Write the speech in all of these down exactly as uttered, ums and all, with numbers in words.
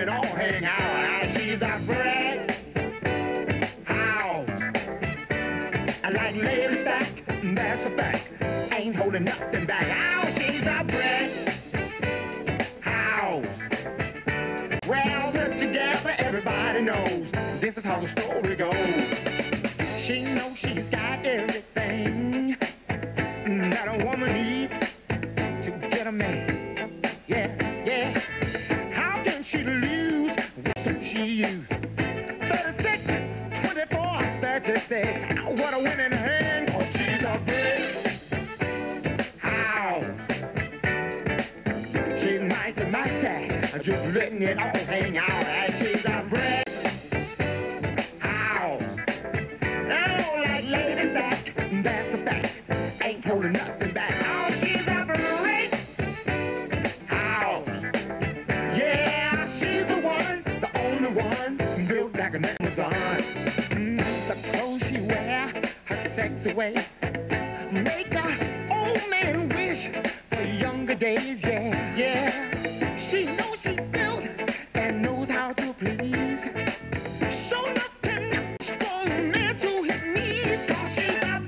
it all hang out. I see that bread out. I like lady stack, that's a fact. Ain't holding nothing back. I see that bread house. Well, put together, everybody knows this is how the story goes. She knows she's got everything that a woman needs to get a man. Yeah, yeah. How can she lose? What's what she use? thirty-six, twenty-four, thirty-six. What a winning hand, 'cause she's a big house. She's mighty, mighty, just letting it all hang out. And she's a big house. Now, like ladies, that, that's a fact. Ain't holding nothing back. Oh, she's a brick house. Yeah, she's the one, the only one, built like an Amazon. Mm, the clothes she wear, her sexy ways, make an old man wish for younger days. Yeah, yeah. She knows she's built and knows how to please. So nothing strong man to his knees. 'Cause she's a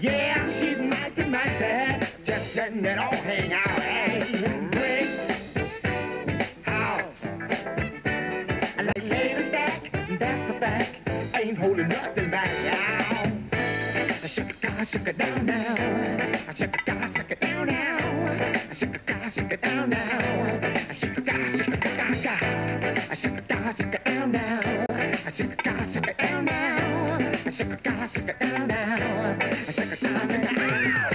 yeah, she's mighty, mighty, just letting it all hang out. Hey, brick house. I like lady stack, that's a fact. I ain't holding nothing back now. I shook it down, shook it down now. I shook it down, shook it down now. I shook it down, shook it down now. I shook it down, shook it down now. I shook it down, shook it down now. I shook it down, shook it down now. I shook it down, shook it down now. I shook it down, shook it down now.